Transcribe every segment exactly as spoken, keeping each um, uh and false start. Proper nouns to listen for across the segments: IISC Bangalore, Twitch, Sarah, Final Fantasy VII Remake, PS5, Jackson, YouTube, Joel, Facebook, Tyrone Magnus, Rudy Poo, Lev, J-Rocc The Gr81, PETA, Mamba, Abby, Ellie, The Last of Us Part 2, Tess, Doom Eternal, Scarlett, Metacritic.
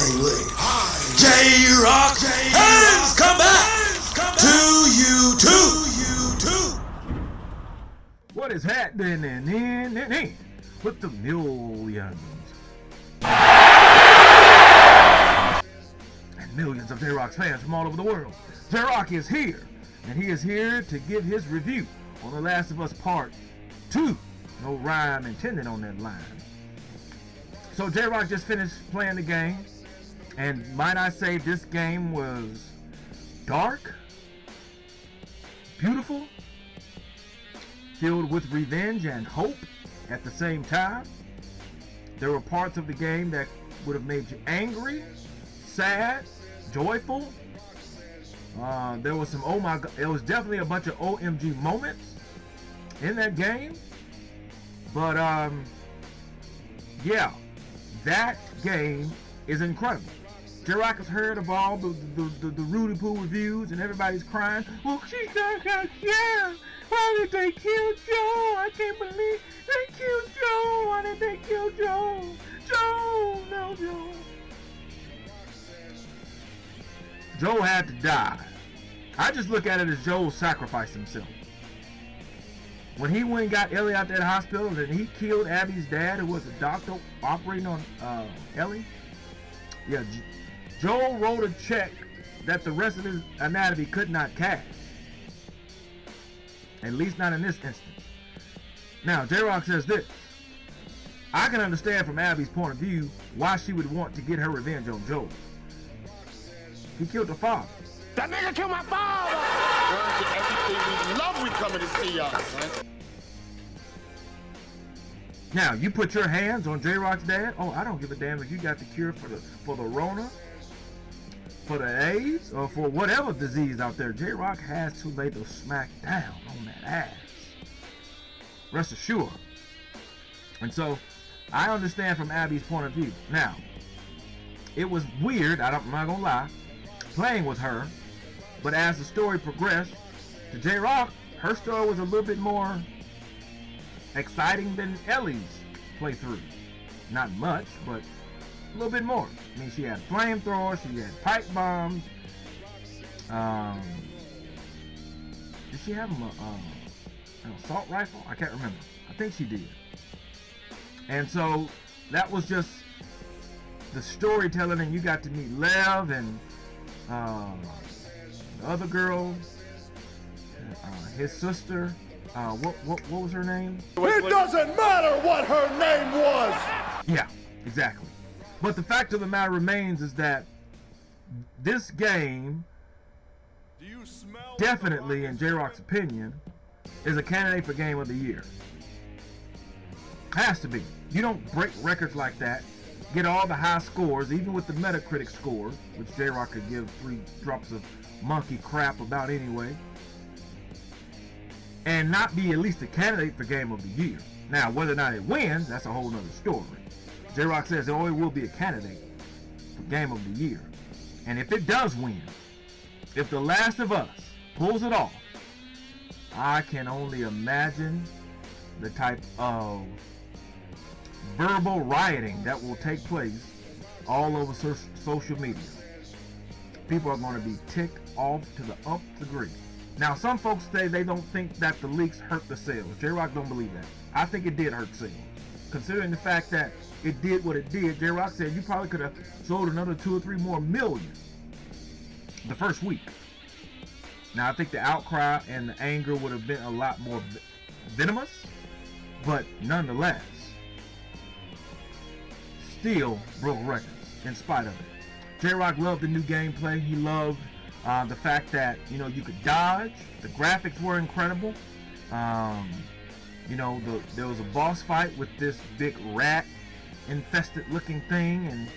Finally, J-Rocc has come back to you too. What is happening in in with the millions and millions of J-Rocc's fans from all over the world? J-Rocc is here, and he is here to give his review on The Last of Us Part two. No rhyme intended on that line. So J-Rocc just finished playing the game, and might I say this game was dark, beautiful, filled with revenge and hope at the same time. There were parts of the game that would have made you angry, sad, joyful. Uh, there was some oh my god, it was definitely a bunch of O M G moments in that game. But um, yeah. That game is incredible. J-Rocc has heard of all the the, the, the Rudy Poo reviews, and everybody's crying. Well, she got her killed. Why did they kill Joel? I can't believe they killed Joel. Why did they kill Joel? Joel, no Joel. Joel had to die. I just look at it as Joel sacrificed himself. When he went and got Ellie out that hospital, and he killed Abby's dad, who was a doctor operating on uh, Ellie. Yeah, J Joel wrote a check that the rest of his anatomy could not cash. At least not in this instance. Now, J-Rocc says this. I can understand from Abby's point of view why she would want to get her revenge on Joel. He killed the father. That nigga killed my father! Everything we love, we coming to see y'all, son. Now, you put your hands on J-Rocc's dad? Oh, I don't give a damn if you got the cure for the for the Rona, for the AIDS, or for whatever disease out there. J-Rocc has to lay the smack down on that ass. Rest assured. And so, I understand from Abby's point of view. Now, it was weird, I don't, I'm not gonna lie, playing with her, but as the story progressed, to J-Rocc, her story was a little bit more exciting than Ellie's playthrough. Not much, but a little bit more. I mean, she had flamethrowers, she had pipe bombs. Um, did she have a, um, an assault rifle? I can't remember. I think she did. And so that was just the storytelling, and you got to meet Lev and uh, the other girl, uh, his sister. Uh, what, what, what was her name? It doesn't matter what her name was! Yeah, exactly. But the fact of the matter remains is that this game, do you smell definitely, in J-Rocc's opinion, is a candidate for Game of the Year. Has to be. You don't break records like that, get all the high scores, even with the Metacritic score, which J-Rocc could give three drops of monkey crap about anyway, and not be at least a candidate for Game of the Year. Now, whether or not it wins, that's a whole nother story. J-Rocc says it always will be a candidate for Game of the Year. And if it does win, if The Last of Us pulls it off, I can only imagine the type of verbal rioting that will take place all over so social media. People are going to be ticked off to the up degree. Now, some folks say they don't think that the leaks hurt the sales. J-Rocc don't believe that. I think it did hurt sales. Considering the fact that it did what it did, J-Rocc said you probably could have sold another two or three more million the first week. Now, I think the outcry and the anger would have been a lot more venomous, but nonetheless, still broke records in spite of it. J-Rocc loved the new gameplay. He loved Uh, the fact that, you know, you could dodge. The graphics were incredible. Um, you know, the, there was a boss fight with this big rat infested looking thing, and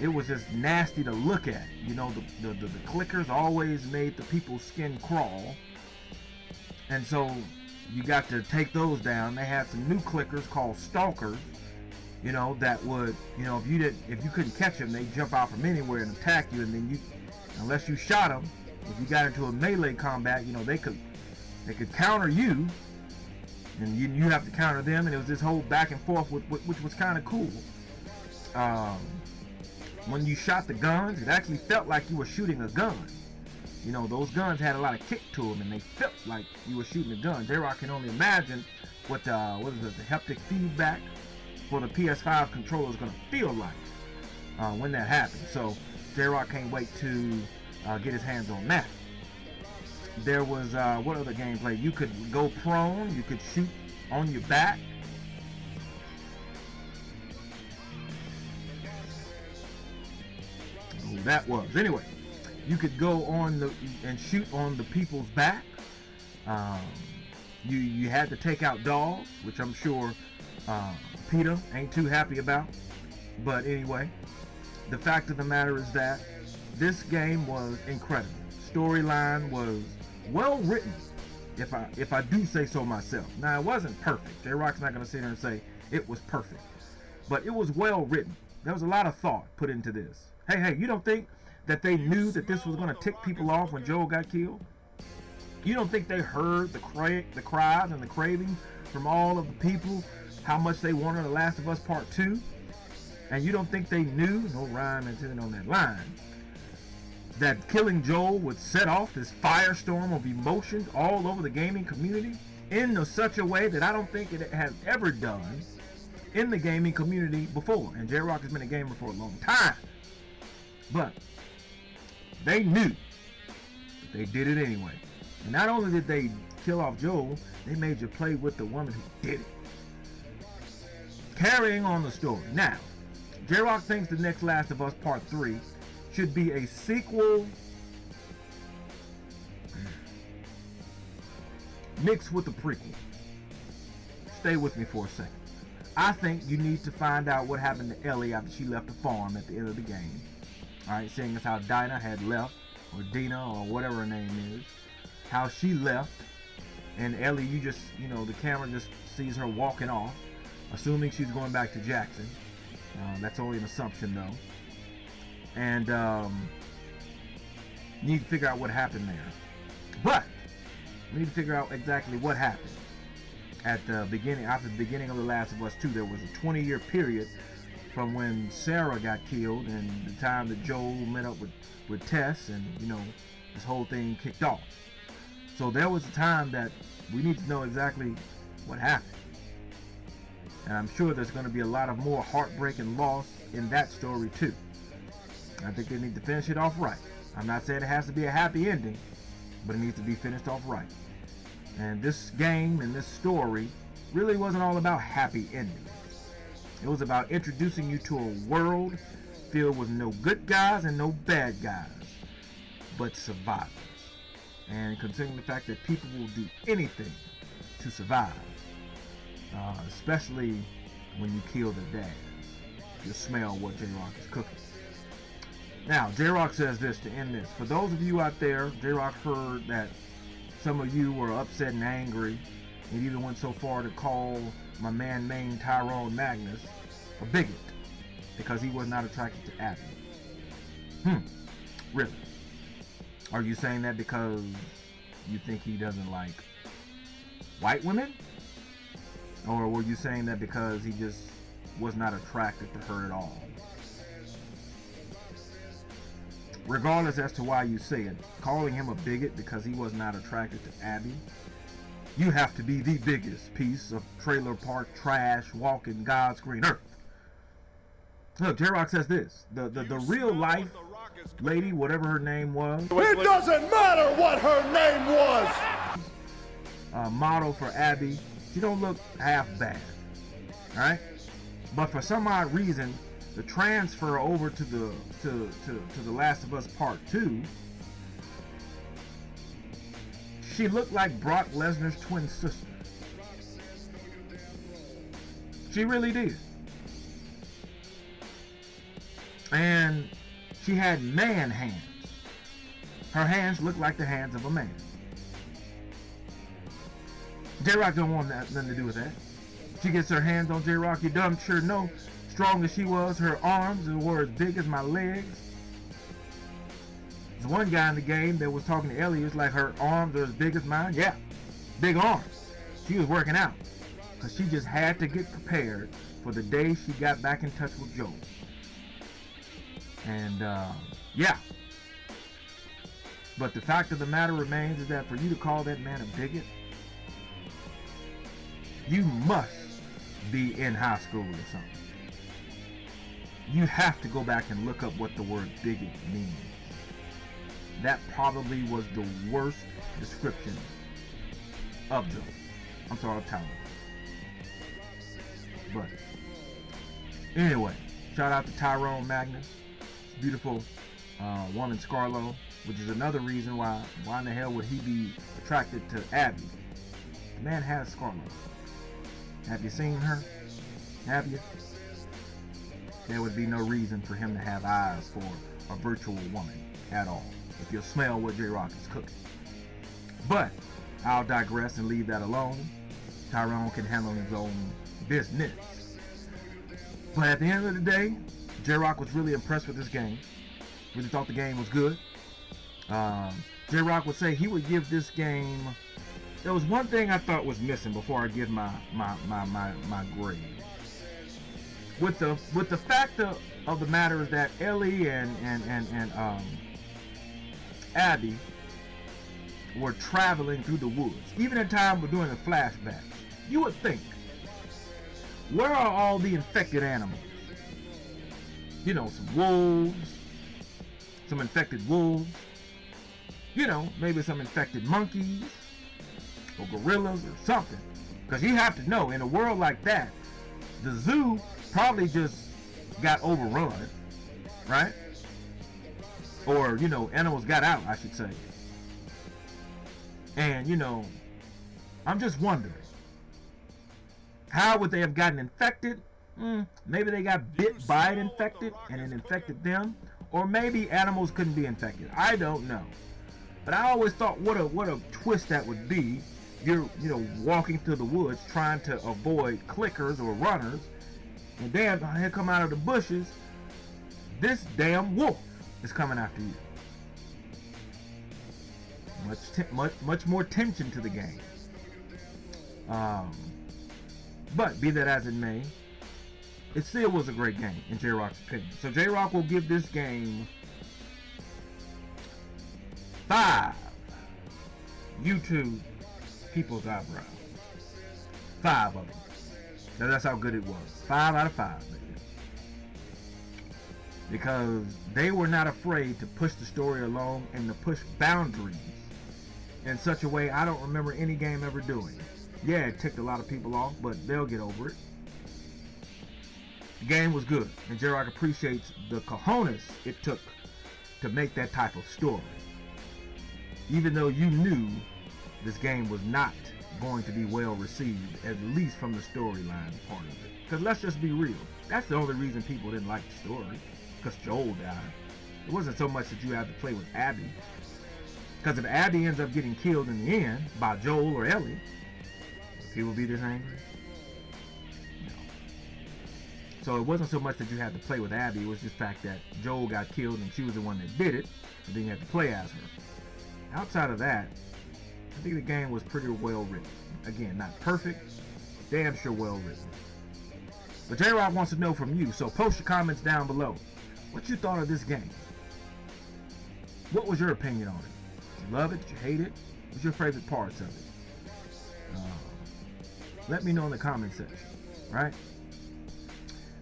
it was just nasty to look at. You know, the, the, the, the clickers always made the people's skin crawl, and so you got to take those down. They had some new clickers called stalkers, you know, that would, you know, if you didn't, if you couldn't catch them, they'd jump out from anywhere and attack you, and then you, unless you shot them, if you got into a melee combat, you know, they could they could counter you, and you, you have to counter them, and it was this whole back and forth, with, with, which was kind of cool. Um, when you shot the guns, it actually felt like you were shooting a gun. You know, those guns had a lot of kick to them, and they felt like you were shooting a gun. J-Rocc can only imagine what the, what is it, the haptic feedback for the P S five controller is going to feel like uh, when that happens. So J-Rocc can't wait to uh, get his hands on that. There was, uh, what other gameplay? You could go prone, you could shoot on your back. Who that was. Anyway, you could go on the and shoot on the people's back. Um, you you had to take out dogs, which I'm sure uh, PETA ain't too happy about. But anyway, the fact of the matter is that this game was incredible. Storyline was well written, if I if I do say so myself. Now, it wasn't perfect. J-Rocc's not going to sit here and say it was perfect, but it was well written. There was a lot of thought put into this. Hey, hey, you don't think that they knew that this was going to tick people off when Joel got killed? You don't think they heard the cra the cries and the craving from all of the people, how much they wanted The Last of Us Part two? And you don't think they knew, no rhyme intended on that line, that killing Joel would set off this firestorm of emotions all over the gaming community in a, such a way that I don't think it has ever done in the gaming community before. And J-Rocc has been a gamer for a long time. But they knew, but they did it anyway. And not only did they kill off Joel, they made you play with the woman who did it. Carrying on the story. Now, J-Rocc thinks the next Last of Us Part three should be a sequel mixed with a prequel. Stay with me for a second. I think you need to find out what happened to Ellie after she left the farm at the end of the game. Alright, seeing as how Dinah had left, or Dina, or whatever her name is, how she left, and Ellie, you just, you know, the camera just sees her walking off, assuming she's going back to Jackson. Uh, that's only an assumption, though. And um, need to figure out what happened there. But we need to figure out exactly what happened at the beginning. After the beginning of The Last of Us two, there was a twenty-year period from when Sarah got killed and the time that Joel met up with with Tess, and you know, this whole thing kicked off. So there was a time that we need to know exactly what happened. And I'm sure there's going to be a lot of more heartbreak and loss in that story too. I think they need to finish it off right. I'm not saying it has to be a happy ending, but it needs to be finished off right. And this game and this story really wasn't all about happy endings. It was about introducing you to a world filled with no good guys and no bad guys, but survivors. And considering the fact that people will do anything to survive, uh, especially when you kill their dads, you'll smell what J-Rocc is cooking. Now, J-Rocc says this to end this. For those of you out there, J-Rocc heard that some of you were upset and angry. It even went so far to call my man named Tyrone Magnus a bigot because he was not attracted to Abby. Hmm. Really? Are you saying that because you think he doesn't like white women? Or were you saying that because he just was not attracted to her at all? Regardless as to why you say it, calling him a bigot because he was not attracted to Abby, you have to be the biggest piece of trailer park trash walking God's green earth. Look, J-Rocc says this, the, the, the real life lady, whatever her name was. It doesn't matter what her name was! Uh, model for Abby, she don't look half bad, alright? But for some odd reason, the transfer over to the to, to, to The Last of Us Part two, she looked like Brock Lesnar's twin sister. She really did. And she had man hands. Her hands looked like the hands of a man. J-Rocc don't want that, nothing to do with that. She gets her hands on J-Rocc, you dumb sure know. Strong as she was, her arms were as big as my legs. There's one guy in the game that was talking to Ellie, it's like her arms are as big as mine. Yeah, big arms. She was working out because she just had to get prepared for the day she got back in touch with Joel. And uh, yeah. But the fact of the matter remains is that for you to call that man a bigot, you must be in high school or something. You have to go back and look up what the word bigot means. That probably was the worst description of them. I'm sorry, I'm telling you. But anyway, shout out to Tyrone Magnus. Beautiful uh, woman Scarlett, which is another reason why why in the hell would he be attracted to Abby? The man has Scarlett. Have you seen her? Have you? There would be no reason for him to have eyes for a virtual woman at all, if you'll smell what J-Rocc is cooking. But I'll digress and leave that alone. Tyrone can handle his own business. But at the end of the day, J-Rocc was really impressed with this game. Really thought the game was good. Um, J-Rocc would say he would give this game... There was one thing I thought was missing before I give my my my my, my grade. With the with the fact of, of the matter is that Ellie and and and and um, Abby were traveling through the woods. Even in time we're doing the flashbacks, you would think, where are all the infected animals? You know, some wolves, some infected wolves, you know, maybe some infected monkeys or gorillas or something. Because you have to know, in a world like that, the zoo probably just got overrun, right? Or, you know, animals got out, I should say. And, you know, I'm just wondering, how would they have gotten infected? Mm, maybe they got bit by it infected and it infected them. Or maybe animals couldn't be infected. I don't know. But I always thought what a what a twist that would be. You're, you know, walking through the woods trying to avoid clickers or runners. And damn, here come out of the bushes, this damn wolf is coming after you. Much, much, much more tension to the game. Um, but be that as it may, it still was a great game in J-Rocc's opinion. So J-Rocc will give this game five YouTube people's eyebrows. Five of them. Now that's how good it was. Five out of five, baby. Because they were not afraid to push the story along and to push boundaries in such a way I don't remember any game ever doing. Yeah, it ticked a lot of people off, but they'll get over it. The game was good, and J-Rocc appreciates the cojones it took to make that type of story. Even though you knew this game was not going to be well received, at least from the storyline part of it. Because let's just be real, that's the only reason people didn't like the story, because Joel died. It wasn't so much that you had to play with Abby, because if Abby ends up getting killed in the end by Joel or Ellie, would people be this angry? No. So it wasn't so much that you had to play with Abby, it was just the fact that Joel got killed and she was the one that did it, and then you had to play as her. Outside of that, I think the game was pretty well written. Again, not perfect, damn sure well written. But J-Rocc wants to know from you, so post your comments down below. What you thought of this game? What was your opinion on it? Did you love it? Did you hate it? What's your favorite parts of it? Uh, let me know in the comment section, right?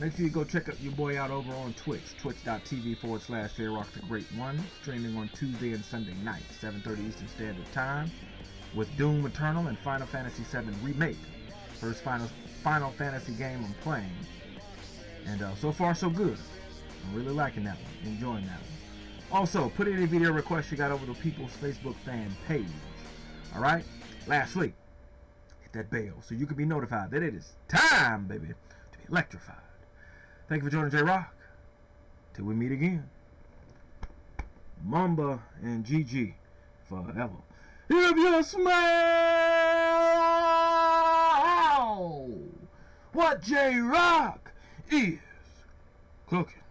Make sure you go check out your boy out over on Twitch, twitch.tv forward slash J-Rocc The Great one, streaming on Tuesday and Sunday nights, seven thirty Eastern Standard Time, with Doom Eternal and Final Fantasy seven Remake, first Final, Final Fantasy game I'm playing, and uh, so far so good. I'm really liking that one, enjoying that one. Also, put in any video requests you got over the People's Facebook fan page, alright? Lastly, hit that bell so you can be notified that it is time, baby, to be electrified. Thank you for joining J-Rocc. Till we meet again. Mamba and G G forever. If you smell what J-Rocc is cooking.